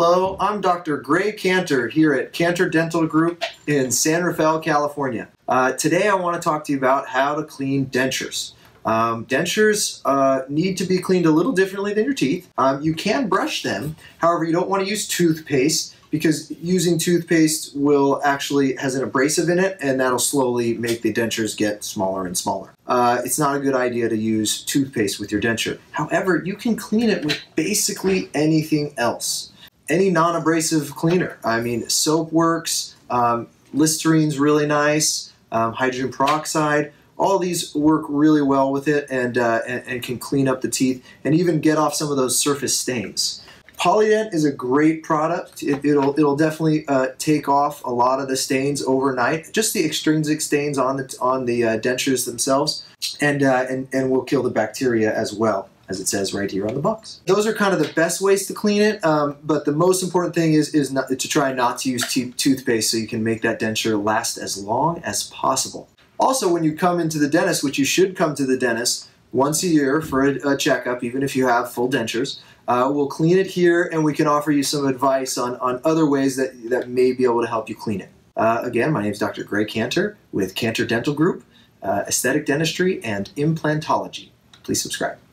Hello, I'm Dr. Gray Kantor here at Kantor Dental Group in San Rafael, California. Today I want to talk to you about how to clean dentures. Dentures need to be cleaned a little differently than your teeth. You can brush them, however you don't want to use toothpaste because using toothpaste will actually has an abrasive in it and that'll slowly make the dentures get smaller and smaller. It's not a good idea to use toothpaste with your denture. However, you can clean it with basically anything else. Any non-abrasive cleaner. I mean, soap works, Listerine's really nice, hydrogen peroxide, all these work really well with it and can clean up the teeth and even get off some of those surface stains. Polydent is a great product. It'll definitely take off a lot of the stains overnight, just the extrinsic stains on the dentures themselves, and will kill the bacteria as well, as it says right here on the box. Those are kind of the best ways to clean it, but the most important thing is to try not to use toothpaste so you can make that denture last as long as possible. Also, when you come into the dentist, which you should come to the dentist once a year for a checkup, even if you have full dentures, we'll clean it here and we can offer you some advice on other ways that may be able to help you clean it. Again, my name is Dr. Gray Kantor with Kantor Dental Group, Aesthetic Dentistry and Implantology. Please subscribe.